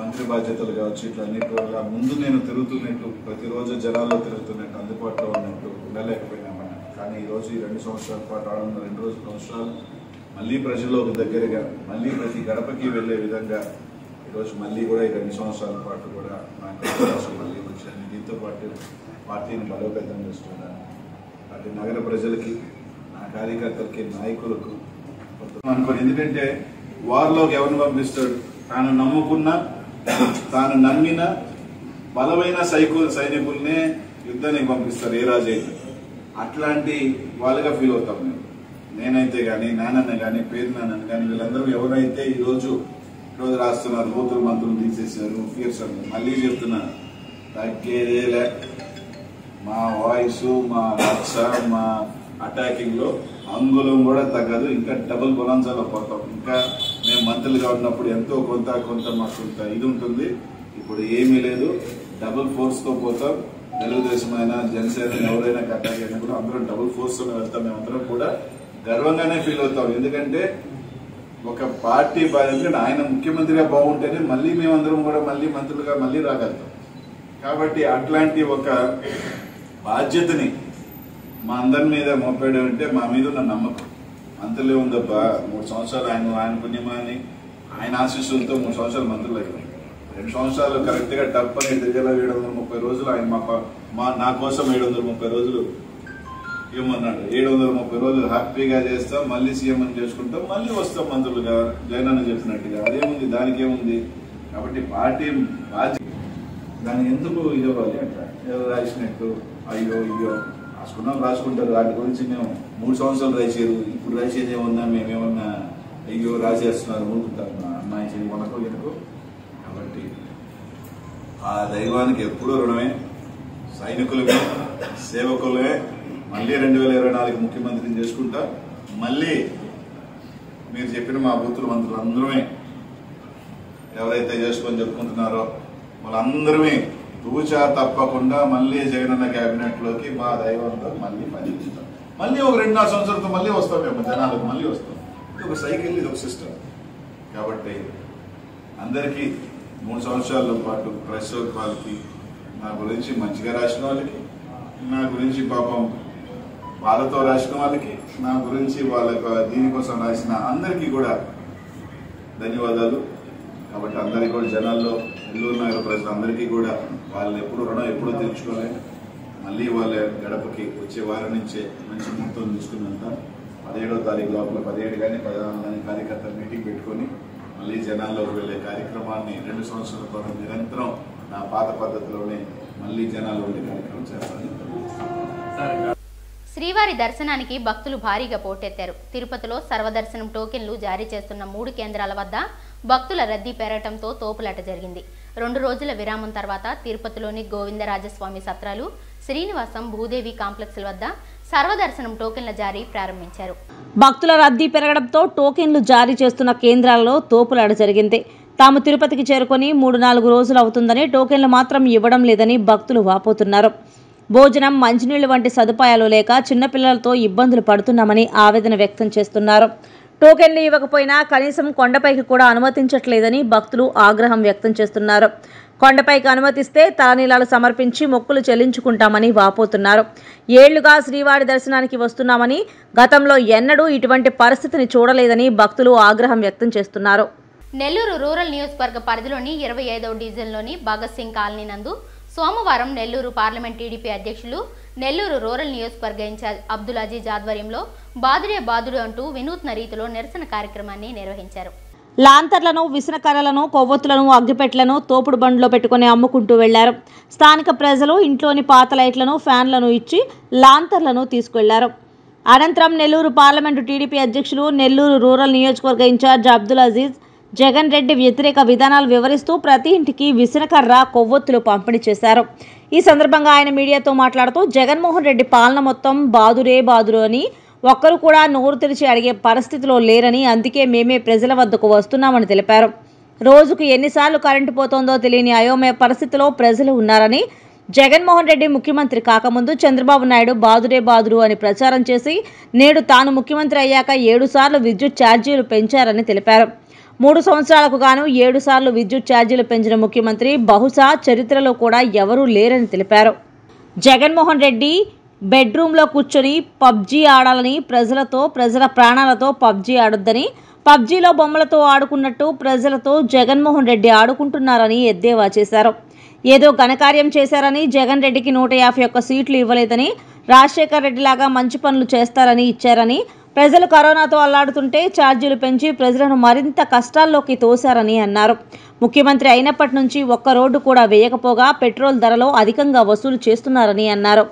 మంత్రి బాధ్యతలు కావచ్చు ఇట్లా అన్నిటి వల్ల ముందు నేను తిరుగుతున్నట్టు ప్రతిరోజు జనాల్లో తిరుగుతున్నట్టు అందుబాటులో ఉన్నట్టు ఉండలేకపోయినామని. కానీ ఈరోజు ఈ రెండు సంవత్సరాల పాటు ఆడున్న రెండు రోజుల సంవత్సరాలు మళ్ళీ ప్రజల్లోకి దగ్గరగా మళ్ళీ ప్రతి గడపకి వెళ్ళే విధంగా ఈరోజు మళ్ళీ కూడా ఈ రెండు సంవత్సరాల పాటు కూడా నాకు అవకాశం మళ్ళీ వచ్చాను. దీంతో పాటు పార్టీని బలోపేతం చేస్తున్నాను. అటు నగర ప్రజలకి నా కార్యకర్తలకి నాయకులకు అనుకోని ఎందుకంటే వారిలోకి ఎవరిని పంపిస్తాడు? తాను నమ్ముకున్న తాను నమ్మిన బలమైన సైకో సైనికుల్నే యుద్ధానికి పంపిస్తారు ఏ రాజైనా. అట్లాంటి వాళ్ళుగా ఫీల్ అవుతాం మేము. నేనైతే కానీ నాన్న కానీ పేరు నాన్న కానీ వీళ్ళందరూ ఎవరైతే ఈరోజు ఈరోజు రాస్తున్నారు నూతన మంత్రులు తీసేసారు ఫీర్స్ అన్నారు. మళ్ళీ చెప్తున్నారు తగ్గేదేలే. మా వాయిస్ మా రక్ష మా అటాకింగ్లో అంగుళం కూడా తగ్గదు. ఇంకా డబుల్ బొనాన్సాలో పోతాం. ఇంకా మేము మంత్రులుగా ఉన్నప్పుడు ఎంతో కొంత కొంత మాకు ఇది ఉంటుంది. ఇప్పుడు ఏమీ లేదు, డబుల్ ఫోర్స్తో పోతాం. తెలుగుదేశం అయినా జనసేన ఎవరైనా కట్టాలి అయినా కూడా అందరం డబుల్ ఫోర్స్తో వెళ్తాం. మేమందరం కూడా గర్వంగానే ఫీల్ అవుతాం. ఎందుకంటే ఒక పార్టీ బాధ్యత ఆయన ముఖ్యమంత్రిగా బాగుంటేనే మళ్ళీ మేమందరం కూడా మళ్ళీ మంత్రులుగా మళ్ళీ రాగలుగుతాం. కాబట్టి అట్లాంటి ఒక బాధ్యతని మా అందరి మీద మోపేయడం అంటే మా మీద ఉన్న నమ్మకం అంతలే ఉందబ్బా. మూడు సంవత్సరాలు ఆయన ఆయన పుణ్యమాని ఆయన ఆశీస్సులతో మూడు సంవత్సరాలు మంత్రులు అయిపోయింది. రెండు సంవత్సరాలు కరెక్ట్గా టప్ అని తిరిగేలా ఏడు వందల ముప్పై రోజులు ఆయన మా మా నా కోసం ఏడు వందల ముప్పై రోజులు ఇవ్వమన్నాడు. ఏడు వందల ముప్పై రోజులు హ్యాపీగా చేస్తాం, మళ్ళీ సీఎం అని చేసుకుంటాం, మళ్ళీ వస్తాం మంత్రులుగా జగనన్న చెప్పినట్టుగా. అదేముంది, దానికేముంది? కాబట్టి పార్టీ బాధ్యత దాన్ని ఎందుకు ఇది అవ్వాలి అంటే ఏదో రాసినట్టు అయ్యో అయ్యో రాసుకున్నాం రాసుకుంటారు. వాటి గురించి మేము మూడు సంవత్సరాలు రాసేరు. ఇప్పుడు రాసేది ఏమన్నా మేమేమన్నా అయ్యో రాసేస్తున్నారు అనుకుంటాం మా అమ్మాయి చేయి మనకు వెనుకో. కాబట్టి ఆ దైవానికి ఎప్పుడూ రుణమే. సైనికులమే సేవకులమే మళ్ళీ రెండు వేల ఇరవై నాలుగు ముఖ్యమంత్రిని చేసుకుంటా మళ్ళీ మీరు చెప్పిన మా బూతుల మంత్రులందరమే ఎవరైతే చేసుకొని చెప్పుకుంటున్నారో వాళ్ళందరమే తూచా తప్పకుండా మళ్ళీ జగనన్న కేబినెట్ లోకి మా దైవంతో మళ్ళీ పనిచేస్తాం మళ్ళీ ఒక రెండు నాలుగు సంవత్సరాలతో మళ్ళీ వస్తాం మేము జనాలకు మళ్ళీ వస్తాం ఇది ఒక సైకిల్ ఇది ఒక సిస్టమ్ కాబట్టి అందరికీ మూడు సంవత్సరాల పాటు ప్రెస్ వాళ్ళకి నా గురించి మంచిగా రాసిన వాళ్ళకి నా గురించి పాపం వాళ్ళతో రాసిన వాళ్ళకి నా గురించి వాళ్ళ దీనికోసం రాసిన అందరికీ కూడా ధన్యవాదాలు కాబట్టి అందరికీ కూడా జనాల్లో నెల్లూరు నగర ప్రజలందరికీ కూడా వాళ్ళు ఎప్పుడు రుణం ఎప్పుడూ తీర్చుకోలేదు మళ్ళీ వాళ్ళ గడపకి వచ్చే వారం నుంచే మంచి మొత్తం తీసుకున్నంత పదిహేడో తారీఖు లోపల పదిహేడు కానీ పదహారు కానీ కార్యకర్తలు మీటింగ్ పెట్టుకొని మళ్ళీ జనాల్లోకి వెళ్ళే కార్యక్రమాన్ని రెండు సంవత్సరాల పాటు నిరంతరం నా పాత పద్ధతిలోనే మళ్ళీ జనాల్లో ఉండే కార్యక్రమం చేస్తాను. శ్రీవారి దర్శనానికి భక్తులు భారీగా పోటెత్తారు. తిరుపతిలో సర్వదర్శనం టోకెన్లు జారీ చేస్తున్న మూడు కేంద్రాల వద్ద భక్తుల రద్దీ పెరగడంతో తోపులాట జరిగింది. రెండు రోజుల విరామం తర్వాత తిరుపతిలోని గోవిందరాజస్వామి సత్రాలు, శ్రీనివాసం, భూదేవి కాంప్లెక్స్ల వద్ద సర్వదర్శనం టోకెన్ల జారీ ప్రారంభించారు. భక్తుల రద్దీ పెరగడంతో టోకెన్లు జారీ చేస్తున్న కేంద్రాలలో తోపులాట జరిగింది. తాము తిరుపతికి చేరుకొని మూడు నాలుగు రోజులు అవుతుందని టోకెన్లు మాత్రం ఇవ్వడం లేదని భక్తులు వాపోతున్నారు. భోజనం, మంచినీళ్లు వంటి సదుపాయాలు లేక చిన్నపిల్లలతో ఇబ్బందులు పడుతున్నామని ఆవేదన వ్యక్తం చేస్తున్నారు. టోకెన్లు ఇవ్వకపోయినా కనీసం కొండపైకి కూడా అనుమతించట్లేదని భక్తులు ఆగ్రహం వ్యక్తం చేస్తున్నారు. కొండపైకి అనుమతిస్తే తలనీలాలు సమర్పించి మొక్కులు చెల్లించుకుంటామని వాపోతున్నారు. ఏళ్లుగా శ్రీవారి దర్శనానికి వస్తున్నామని, గతంలో ఎన్నడూ ఇటువంటి పరిస్థితిని చూడలేదని భక్తులు ఆగ్రహం వ్యక్తం చేస్తున్నారు. నెల్లూరు రూరల్ నియోజకవర్గ పరిధిలోని ఇరవై ఐదవ డివిజన్లోని భగత్ సింగ్ కాలనీ నందు సోమవారం నెల్లూరు పార్లమెంట్ టీడీపీ అధ్యక్షులు, నెల్లూరు రూరల్ నియోజకవర్గ ఇన్ఛార్జ్ అబ్దుల్ అజీజ్ ఆధ్వర్యంలో బాదుడే బాదుడు అంటూ వినూత్న రీతిలో నిరసన కార్యక్రమాన్ని నిర్వహించారు. లాంతర్లను, విసనకర్రలను, కొవ్వొత్తులను, అగ్గిపెట్లను తోపుడు బండ్లో పెట్టుకుని అమ్ముకుంటూ వెళ్లారు. స్థానిక ప్రజలు ఇంట్లోని పాత లైట్లను, ఫ్యాన్లను ఇచ్చి లాంతర్లను తీసుకెళ్లారు. అనంతరం నెల్లూరు పార్లమెంటు టీడీపీ అధ్యక్షులు, నెల్లూరు రూరల్ నియోజకవర్గ ఇన్ఛార్జ్ అబ్దుల్ అజీజ్ జగన్ రెడ్డి వ్యతిరేక విధానాలు వివరిస్తూ ప్రతి ఇంటికి విసనకర్ర, కొవ్వొత్తులు పంపిణీ చేశారు. ఈ సందర్భంగా ఆయన మీడియాతో మాట్లాడుతూ జగన్మోహన్ రెడ్డి పాలన మొత్తం బాదురే బాదురు అని, ఒక్కరు కూడా నోరు తెరిచి అడిగే పరిస్థితిలో లేరని, అందుకే మేమే ప్రజల వద్దకు వస్తున్నామని తెలిపారు. రోజుకు ఎన్నిసార్లు కరెంటు పోతుందో తెలియని అయోమయ పరిస్థితిలో ప్రజలు ఉన్నారని, జగన్మోహన్ రెడ్డి ముఖ్యమంత్రి కాకముందు చంద్రబాబు నాయుడు బాదురే బాదురు అని ప్రచారం చేసి నేడు తాను ముఖ్యమంత్రి అయ్యాక ఏడు సార్లు విద్యుత్ ఛార్జీలు పెంచారని తెలిపారు. మూడు సంవత్సరాలకు గాను ఏడు సార్లు విద్యుత్ ఛార్జీలు పెంచిన ముఖ్యమంత్రి బహుశా చరిత్రలో కూడా ఎవరూ లేరని తెలిపారు. జగన్మోహన్ రెడ్డి బెడ్రూమ్లో కూర్చొని పబ్జీ ఆడాలని, ప్రజలతో ప్రజల ప్రాణాలతో పబ్జీ ఆడొద్దని, పబ్జీలో బొమ్మలతో ఆడుకున్నట్టు ప్రజలతో జగన్మోహన్ రెడ్డి ఆడుకుంటున్నారని ఎద్దేవా చేశారు. ఏదో ఘనకార్యం చేశారని, జగన్ రెడ్డికి నూట యాభై ఒక్క సీట్లు ఇవ్వలేదని, రాజశేఖర్ రెడ్డి లాగా మంచి పనులు చేస్తారని ఇచ్చారని, ప్రజలు కరోనాతో అల్లాడుతుంటే ఛార్జీలు పెంచి ప్రజలను మరింత కష్టాల్లోకి తోశారని అన్నారు. ముఖ్యమంత్రి అయినప్పటి నుంచి ఒక్క రోడ్డు కూడా వేయకపోగా పెట్రోల్ ధరలో అధికంగా వసూలు చేస్తున్నారని అన్నారు.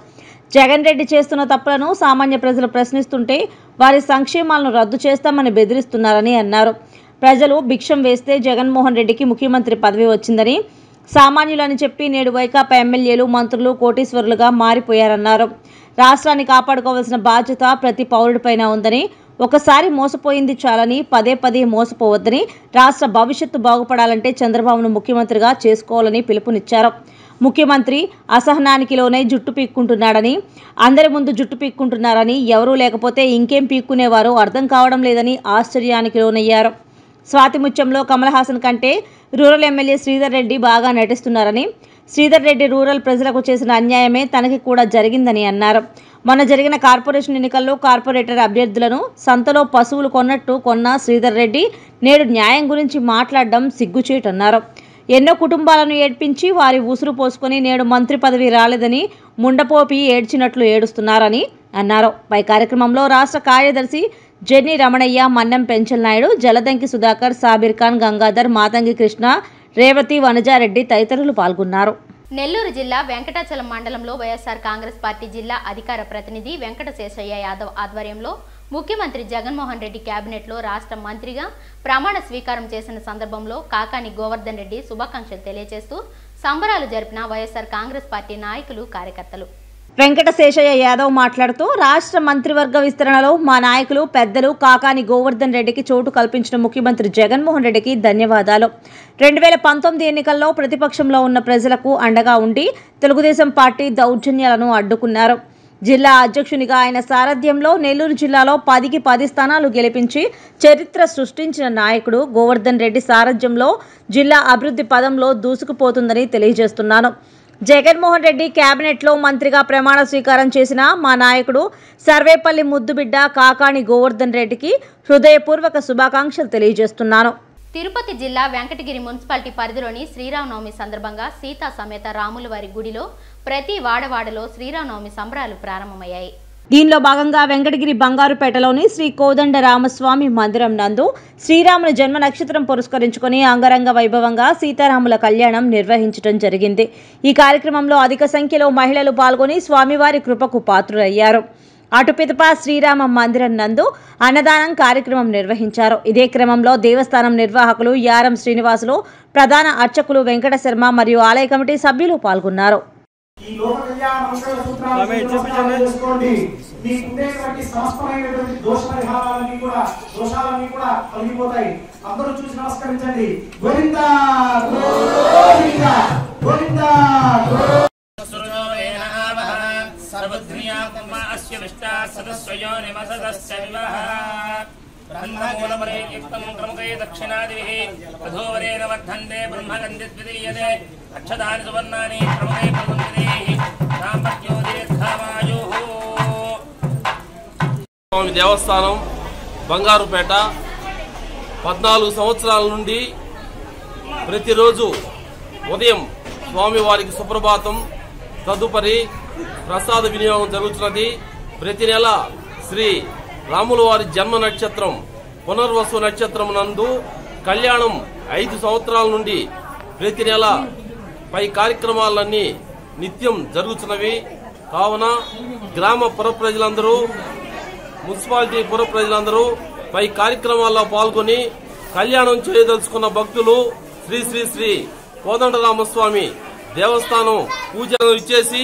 జగన్ రెడ్డి చేస్తున్న తప్పులను సామాన్య ప్రజలు ప్రశ్నిస్తుంటే వారి సంక్షేమాలను రద్దు చేస్తామని బెదిరిస్తున్నారని అన్నారు. ప్రజలు భిక్షం వేస్తే జగన్మోహన్ రెడ్డికి ముఖ్యమంత్రి పదవి వచ్చిందని, సామాన్యులని చెప్పి నేడు వైకాపా ఎమ్మెల్యేలు, మంత్రులు కోటీశ్వరులుగా మారిపోయారన్నారు. రాష్ట్రాన్ని కాపాడుకోవాల్సిన బాధ్యత ప్రతి పౌరుడిపైన ఉందని, ఒకసారి మోసపోయింది చాలని, పదే పదే మోసపోవద్దని, రాష్ట్ర భవిష్యత్తు బాగుపడాలంటే చంద్రబాబును ముఖ్యమంత్రిగా చేసుకోవాలని పిలుపునిచ్చారు. ముఖ్యమంత్రి అసహనానికి లోనే జుట్టు పీక్కుంటున్నాడని, అందరి ముందు జుట్టు పీక్కుంటున్నారని, ఎవరూ లేకపోతే ఇంకేం పీక్కునేవారో అర్థం కావడం లేదని ఆశ్చర్యానికి లోనయ్యారు. స్వాతిముత్యంలో కమల్ హాసన్ కంటే రూరల్ ఎమ్మెల్యే శ్రీధర్ రెడ్డి బాగా నటిస్తున్నారని, శ్రీధర్ రెడ్డి రూరల్ ప్రజలకు చేసిన అన్యాయమే తనకి కూడా జరిగిందని అన్నారు. మొన్న జరిగిన కార్పొరేషన్ ఎన్నికల్లో కార్పొరేటర్ అభ్యర్థులను సంతలో పశువులు కొన్నట్టు కొన్న శ్రీధర్ రెడ్డి నేడు న్యాయం గురించి మాట్లాడడం సిగ్గుచేటన్నారు. ఎన్నో కుటుంబాలను ఏడ్పించి వారి ఉసురు పోసుకొని నేడు మంత్రి పదవి రాలేదని ముండపోపి ఏడ్చినట్లు ఏడుస్తున్నారని అన్నారు. పై కార్యక్రమంలో రాష్ట్ర కార్యదర్శి జెన్నీ రమణయ్య, మన్నం పెంచల్ నాయుడు, జలదంకి సుధాకర్, సాబిర్ ఖాన్, గంగాధర్, మాతంగి కృష్ణ, రేవతి, వనజారెడ్డి తదితరులు పాల్గొన్నారు. నెల్లూరు జిల్లా వెంకటాచలం మండలంలో వైఎస్ఆర్ కాంగ్రెస్ పార్టీ జిల్లా అధికార ప్రతినిధి వెంకటశేషయ్య యాదవ్ ఆధ్వర్యంలో ముఖ్యమంత్రి జగన్మోహన్ రెడ్డి కేబినెట్లో రాష్ట్ర మంత్రిగా ప్రమాణ స్వీకారం చేసిన సందర్భంలో కాకాని గోవర్ధన్ రెడ్డి శుభాకాంక్షలు తెలియజేస్తూ సంబరాలు జరిపిన వైఎస్ఆర్ కాంగ్రెస్ పార్టీ నాయకులు కార్యకర్తలు. వెంకటశేషయ్య యాదవ్ మాట్లాడుతూ రాష్ట్ర మంత్రివర్గ విస్తరణలో మా నాయకులు పెద్దలు కాకాని గోవర్ధన్ రెడ్డికి చోటు కల్పించిన ముఖ్యమంత్రి జగన్మోహన్ రెడ్డికి ధన్యవాదాలు. రెండు వేల పంతొమ్మిది ఎన్నికల్లో ప్రతిపక్షంలో ఉన్న ప్రజలకు అండగా ఉండి తెలుగుదేశం పార్టీ దౌర్జన్యాలను అడ్డుకున్నారు. జిల్లా అధ్యక్షునిగా ఆయన సారథ్యంలో నెల్లూరు జిల్లాలో పదికి పది స్థానాలు గెలిపించి చరిత్ర సృష్టించిన నాయకుడు గోవర్ధన్ రెడ్డి సారథ్యంలో జిల్లా అభివృద్ధి పదంలో దూసుకుపోతుందని తెలియజేస్తున్నాను. జగన్మోహన్ రెడ్డి కేబినెట్లో మంత్రిగా ప్రమాణ స్వీకారం చేసిన మా నాయకుడు సర్వేపల్లి ముద్దుబిడ్డ కాకాణి గోవర్ధన్ రెడ్డికి హృదయపూర్వక శుభాకాంక్షలు తెలియజేస్తున్నాను. తిరుపతి జిల్లా వెంకటగిరి మున్సిపాలిటీ పరిధిలోని శ్రీరామనవమి సందర్భంగా సీతా సమేత రాములవారి గుడిలో ప్రతి వాడవాడలో శ్రీరామనవమి సంబరాలు ప్రారంభమయ్యాయి. దీనిలో భాగంగా వెంకటగిరి బంగారుపేటలోని శ్రీ కోదండ రామస్వామి మందిరం నందు శ్రీరాముని జన్మ నక్షత్రం పురస్కరించుకుని అంగరంగ వైభవంగా సీతారాముల కళ్యాణం నిర్వహించడం జరిగింది. ఈ కార్యక్రమంలో అధిక సంఖ్యలో మహిళలు పాల్గొని స్వామివారి కృపకు పాత్రులయ్యారు. అటుపితప శ్రీరామ మందిరం నందు అన్నదానం కార్యక్రమం నిర్వహించారు. ఇదే క్రమంలో దేవస్థానం నిర్వాహకులు యారం శ్రీనివాసులు, ప్రధాన అర్చకులు వెంకట శర్మ మరియు ఆలయ కమిటీ సభ్యులు పాల్గొన్నారు. దేవస్థానం బంగారుపేట పద్నాలుగు సంవత్సరాల నుండి ప్రతిరోజు ఉదయం స్వామివారికి సుప్రభాతం, తదుపరి ప్రసాద వినియోగం జరుగుతున్నది. ప్రతి నెల శ్రీ రాముల వారి జన్మ నక్షత్రం పునర్వసు నక్షత్రం నందు కళ్యాణం ఐదు సంవత్సరాల నుండి ప్రతి నెల పై కార్యక్రమాలన్నీ నిత్యం జరుగుతున్నవి. కావున గ్రామ పుర ప్రజలందరూ, మున్సిపాలిటీ పుర ప్రజలందరూ పై కార్యక్రమాల్లో పాల్గొని కళ్యాణం చేయదలుచుకున్న భక్తులు శ్రీ శ్రీ శ్రీ కోదండరామస్వామి దేవస్థానం పూజలు ఇచ్చేసి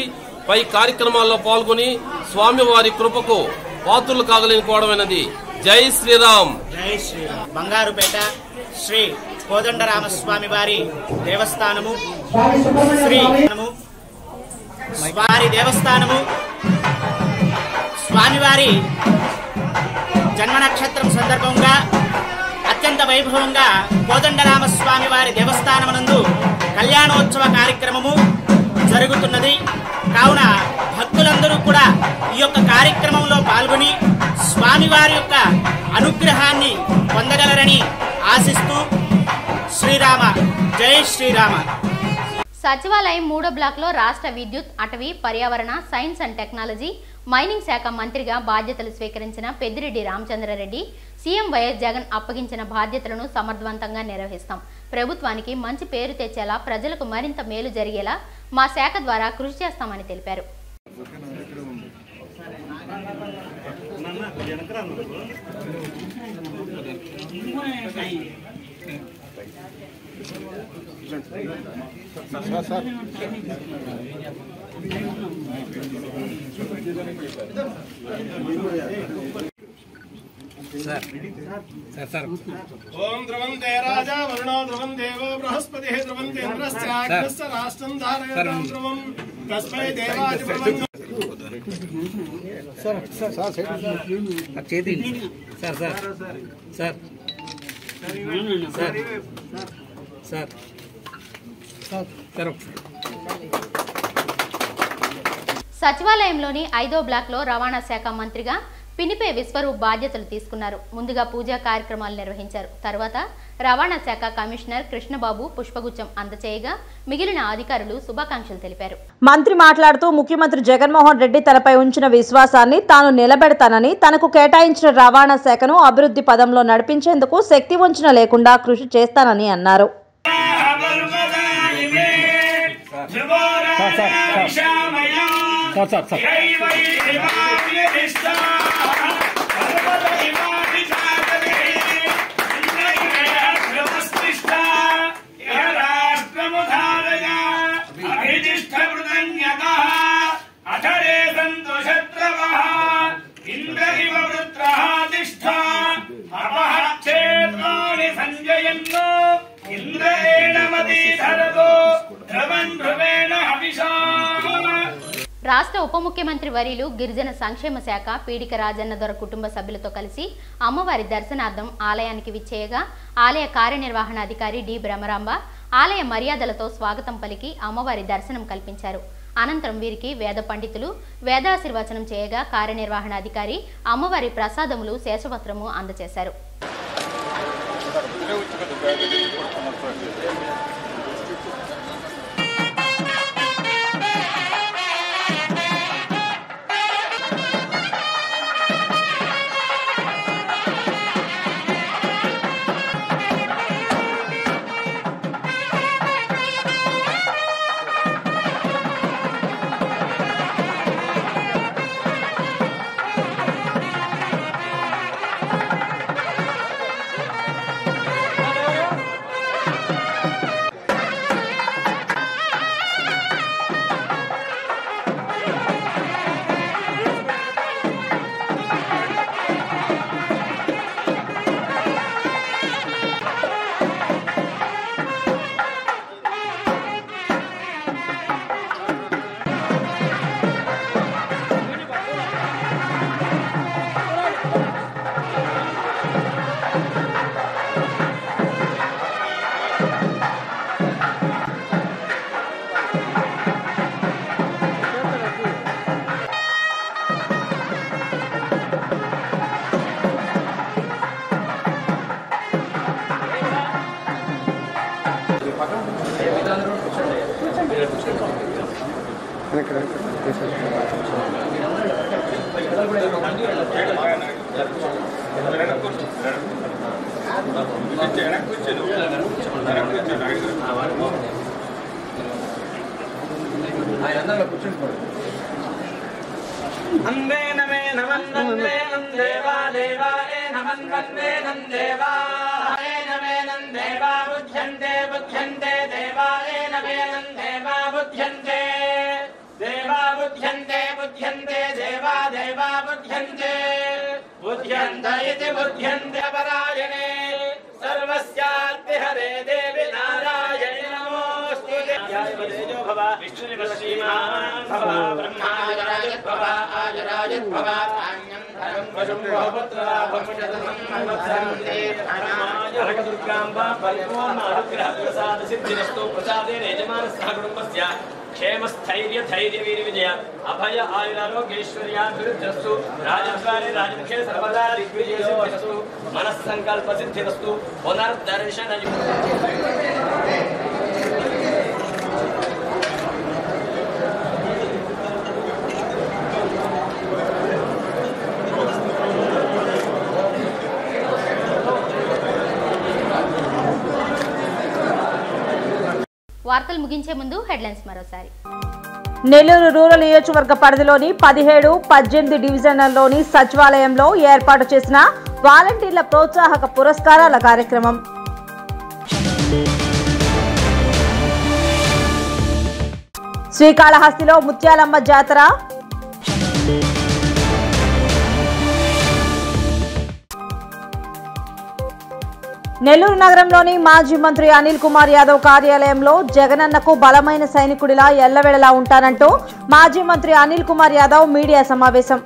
పై కార్యక్రమాల్లో పాల్గొని స్వామివారి కృపకు పాత్రులు కాగలేని కోవడమైనది. జై శ్రీరామ్. జై శ్రీరామ్. బంగారుపేట శ్రీ కోదండరామస్వామి వారి దేవస్థానము శ్రీ వారి దేవస్థానము స్వామివారి జన్మ నక్షత్రం సందర్భంగా అత్యంత వైభవంగా కోదండరామస్వామి వారి దేవస్థానమునందు కళ్యాణోత్సవ కార్యక్రమము జరుగుతున్నది. కావున భక్తులందరూ కూడా ఈ యొక్క కార్యక్రమంలో పాల్గొని స్వామివారి యొక్క అనుగ్రహాన్ని పొందగలరని ఆశిస్తూ శ్రీరామ జై శ్రీరామ. సచివాలయం మూడో బ్లాక్ లో రాష్ట్ర విద్యుత్, అటవీ, పర్యావరణ, సైన్స్ అండ్ టెక్నాలజీ, మైనింగ్ శాఖ మంత్రిగా బాధ్యతలు స్వీకరించిన పెద్దిరెడ్డి రామచంద్రారెడ్డి సీఎం వైఎస్ జగన్ అప్పగించిన బాధ్యతలను సమర్థవంతంగా నిర్వహిస్తాం, ప్రభుత్వానికి మంచి పేరు తెచ్చేలా, ప్రజలకు మరింత మేలు జరిగేలా మా శాఖ ద్వారా కృషి చేస్తామని తెలిపారు. ओम द्रवंदे राजा वरुणो द्रवं देवो बृहस्पति द्रवंदे इंद्रस्य आग्नस्य राष्ट्रं धारयतां द्रवं तस्मै देवाय प्रमंगलं. सर सर सर चेदी sir sir sir sir sir sir तरफ. సచివాలయంలోని ఐదో బ్లాక్లో రవాణా శాఖ మంత్రిగా పినిపే విశ్వరూప్ బాధ్యతలు తీసుకున్నారు. ముందుగా పూజా కార్యక్రమాలు నిర్వహించారు. తర్వాత రవాణా శాఖ కమిషనర్ కృష్ణబాబు పుష్పగుచ్చం అందచేయగా మిగిలిన అధికారులు శుభాకాంక్షలు తెలిపారు. మంత్రి మాట్లాడుతూ ముఖ్యమంత్రి జగన్మోహన్ రెడ్డి తనపై ఉంచిన విశ్వాసాన్ని తాను నిలబెడతానని, తనకు కేటాయించిన రవాణా శాఖను అభివృద్ధి పదంలో నడిపించేందుకు శక్తి వంచన లేకుండా కృషి చేస్తానని అన్నారు. రాష్ట్రము ధారయా రాష్ట్ర ఉప ముఖ్యమంత్రి వరిలు గిరిజన సంక్షేమ శాఖ పీడిక రాజన్న దొర కుటుంబ సభ్యులతో కలిసి అమ్మవారి దర్శనార్థం ఆలయానికి విచ్చేయగా ఆలయ కార్యనిర్వహణ అధికారి డి బ్రహ్మరాంబ ఆలయ మర్యాదలతో స్వాగతం పలికి అమ్మవారి దర్శనం కల్పించారు. అనంతరం వీరికి వేద పండితులు వేదాశీర్వచనం చేయగా కార్యనిర్వహణ అధికారి అమ్మవారి ప్రసాదములు శేషవస్త్రము అందజేశారు. వార్తలు ముగించే ముందు హెడ్లైన్స్ మరోసారి. నెల్లూరు రూరల్ నియోజకవర్గ పరిధిలోని పదిహేడు పద్దెనిమిది డివిజన్లలోని సచివాలయంలో ఏర్పాటు చేసిన వాలంటీర్ల ప్రోత్సాహక పురస్కారాల కార్యక్రమం. శ్రీకాళహస్తిలో ముత్యాలమ్మ జాతర. నెల్లూరు నగరంలోని మాజీ మంత్రి అనిల్ కుమార్ యాదవ్ కార్యాలయంలో జగనన్నకు బలమైన సైనికుడిలా ఎల్లవేళలా ఉంటానంటూ మాజీ మంత్రి అనిల్ కుమార్ యాదవ్ మీడియా సమావేశం.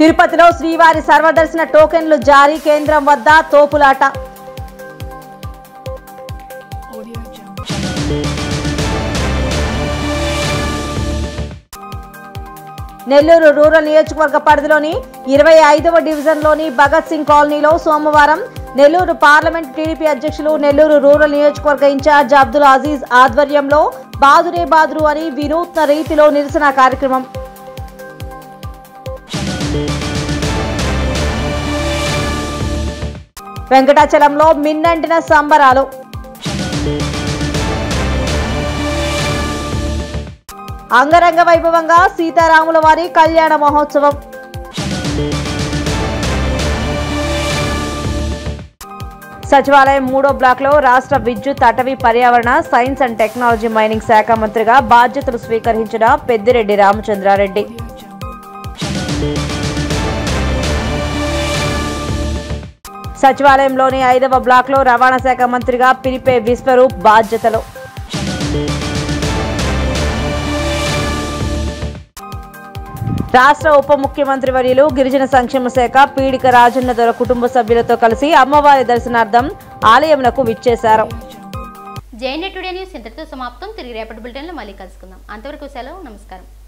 తిరుపతిలో శ్రీవారి సర్వదర్శన టోకెన్లు జారీ, కేంద్రం వద్ద తోపులాట. నెల్లూరు రూరల్ నియోజకవర్గ పరిధిలోని ఇరవై ఐదవ డివిజన్లోని భగత్ సింగ్ కాలనీలో సోమవారం నెల్లూరు పార్లమెంట్ టీడీపీ అధ్యక్షులు నెల్లూరు రూరల్ నియోజకవర్గ ఇన్ఛార్జ్ అబ్దుల్ అజీజ్ ఆధ్వర్యంలో బాదురే బాదురు అని వినూత్న రీతిలో నిరసన కార్యక్రమం. వెంకటాచలంలో మిన్నంటిన సంబరాలు. అంగరంగ వైభవంగా సీతారాముల వారి కళ్యాణ మహోత్సవం. సచివాలయం మూడో బ్లాక్లో రాష్ట్ర విద్యుత్, అటవీ, పర్యావరణ, సైన్స్ అండ్ టెక్నాలజీ, మైనింగ్ శాఖ మంత్రిగా బాధ్యతలు స్వీకరించిన పెద్దిరెడ్డి రామచంద్రారెడ్డి. సచివాలయంలోని ఐదవ బ్లాక్లో రవాణా శాఖ మంత్రిగా పిరిపే విశ్వరూప్ బాధ్యతలు. రాష్ట్ర ఉప ముఖ్యమంత్రి వర్యులు గిరిజన సంక్షేమ శాఖ పీడిక రాజన్న దొర కుటుంబ సభ్యులతో కలిసి అమ్మవారి దర్శనార్థం ఆలయంకు విచ్చేశారు. జైన్ టుడే న్యూస్ ఇంతటితో సమాప్తం. తిరిగి రేపటి బులెటిన్లో మళ్ళీ కలుసుకుందాం. అంతవరకు సెలవు. నమస్కారం.